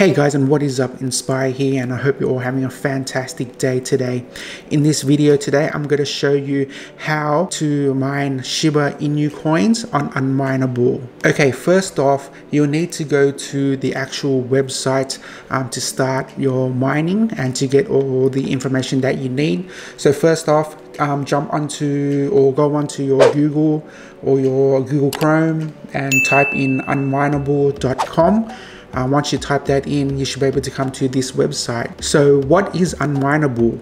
Hey guys, and what is up? Inspyr here, and I hope you're all having a fantastic day today. In this video today, I'm going to show you how to mine Shiba Inu coins on Unmineable. Okay, first off, you'll need to go to the actual website to start your mining and to get all the information that you need. So first off, jump onto or go onto your Google or your Google Chrome and type in unmineable.com. Once you type that in, you should be able to come to this website. So what is Unmineable?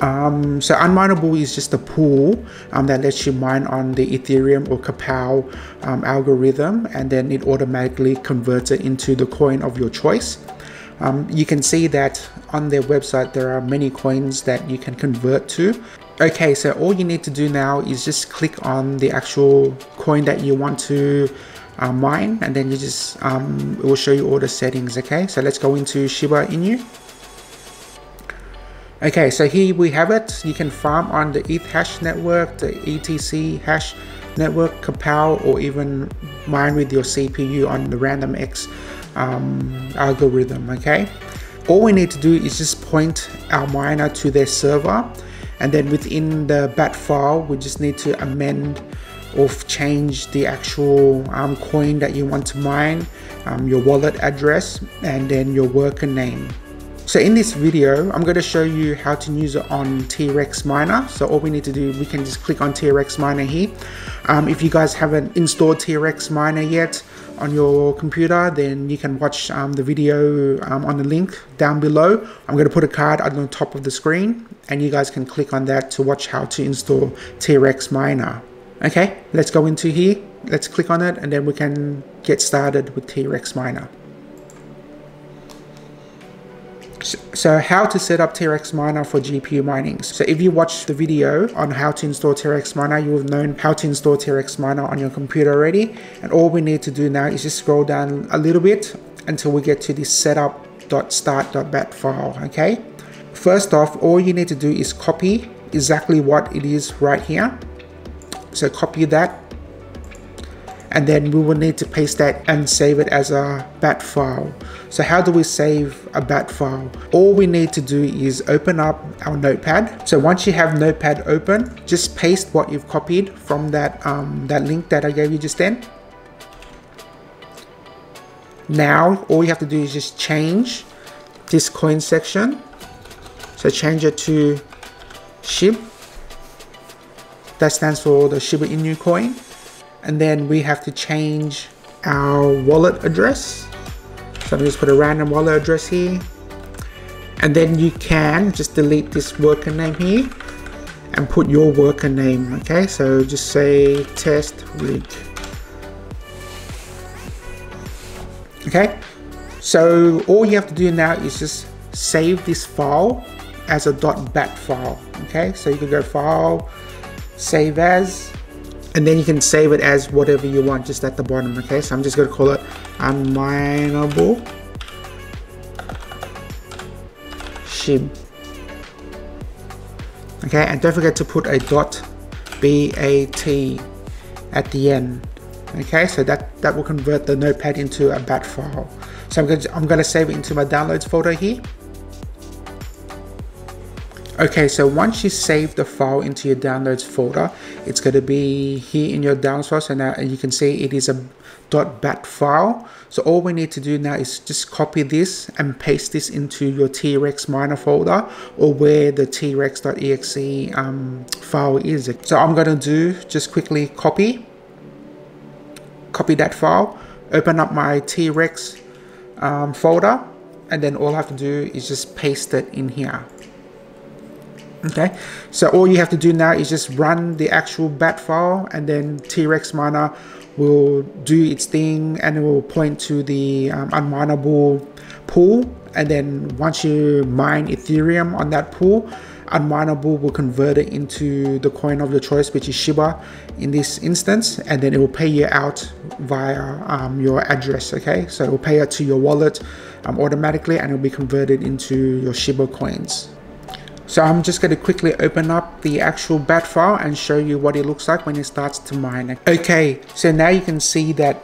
So Unmineable is just a pool that lets you mine on the Ethereum or Kawpow algorithm, and then it automatically converts it into the coin of your choice. You can see that on their website there are many coins that you can convert to. Okay, so all you need to do now is just click on the actual coin that you want to mine, and then you just it will show you all the settings. Okay, so let's go into Shiba Inu. Okay, so here we have it. You can farm on the ETH hash network, the ETC hash network, Kawpow, or even mine with your CPU on the random X algorithm. Okay, all we need to do is just point our miner to their server, and then within the bat file we just need to amend or change the actual coin that you want to mine, your wallet address, and then your worker name. So in this video, I'm going to show you how to use it on T-Rex Miner. So all we need to do, we can just click on T-Rex Miner here. If you guys haven't installed T-Rex Miner yet on your computer, then you can watch the video on the link down below. I'm going to put a card on the top of the screen, and you guys can click on that to watch how to install T-Rex Miner. Okay, let's go into here, let's click on it, and then we can get started with T-Rex Miner. So how to set up T-Rex Miner for GPU mining. So if you watch the video on how to install T-Rex Miner, you have known how to install T-Rex Miner on your computer already. And all we need to do now is just scroll down a little bit until we get to this setup.start.bat file, okay? First off, all you need to do is copy exactly what it is right here. So copy that, and then we will need to paste that and save it as a bat file. So how do we save a bat file? All we need to do is open up our notepad. So once you have notepad open, just paste what you've copied from that, that link that I gave you just then. Now all you have to do is just change this coin section. So change it to SHIB. That stands for the Shiba Inu coin. And then we have to change our wallet address. So I'm just put a random wallet address here. And then you can just delete this worker name here and put your worker name, okay? So just say test rig. Okay, so all you have to do now is just save this file as a .bat file, okay? So you can go file, save as, and then you can save it as whatever you want just at the bottom. Okay, so I'm just going to call it Unmineable SHIB. Okay, and don't forget to put a .bat at the end. Okay, so that will convert the notepad into a bat file. So I'm going to save it into my downloads folder here. Okay, so once you save the file into your downloads folder, it's going to be here in your downloads folder. So now you can see it is a .bat file. So all we need to do now is just copy this and paste this into your T-Rex Miner folder, or where the T-Rex.exe file is. So I'm going to do just quickly copy that file, open up my T-Rex folder, and then all I have to do is just paste it in here. Okay, so all you have to do now is just run the actual bat file, and then T-Rex Miner will do its thing and it will point to the Unmineable pool. And then once you mine Ethereum on that pool, Unmineable will convert it into the coin of your choice, which is Shiba in this instance, and then it will pay you out via your address. Okay, so it will pay out to your wallet automatically, and it will be converted into your Shiba coins. So I'm just going to quickly open up the actual bat file and show you what it looks like when it starts to mine. Okay, so now you can see that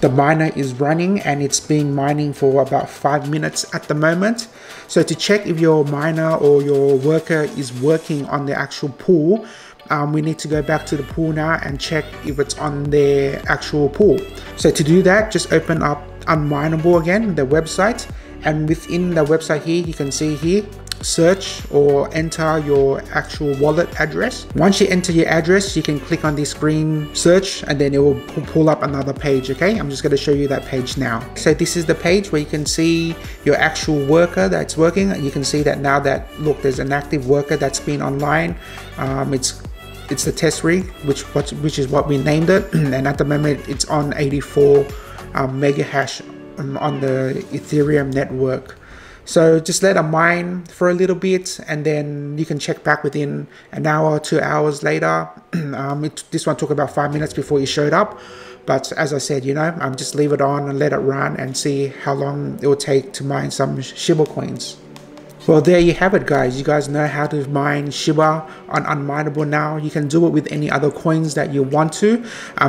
The miner is running and it's been mining for about 5 minutes at the moment. So to check if your miner or your worker is working on the actual pool, we need to go back to the pool now and check if it's on their actual pool. So to do that, just open up Unmineable again, the website, and within the website here, you can see here, search or enter your actual wallet address. Once you enter your address, you can click on this green search and then it will pull up another page. Okay, I'm just going to show you that page now. So this is the page where you can see your actual worker that's working. You can see that now that, look, there's an active worker that's been online. It's the test rig, which is what we named it. And at the moment it's on 84 mega hash on the Ethereum network. So just let it mine for a little bit, and then you can check back within an hour, 2 hours later. This one took about 5 minutes before you showed up. But as I said, you know, just leave it on and let it run and see how long it will take to mine some Shiba coins. Well, there you have it, guys. You guys know how to mine Shiba on Unmineable now. You can do it with any other coins that you want to.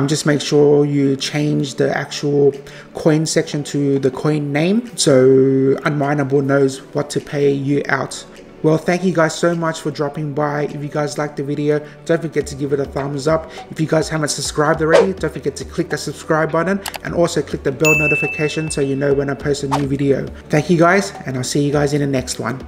Just make sure you change the actual coin section to the coin name, so Unmineable knows what to pay you out. Well, thank you guys so much for dropping by. If you guys liked the video, don't forget to give it a thumbs up. If you guys haven't subscribed already, don't forget to click the subscribe button and also click the bell notification so you know when I post a new video. Thank you guys, and I'll see you guys in the next one.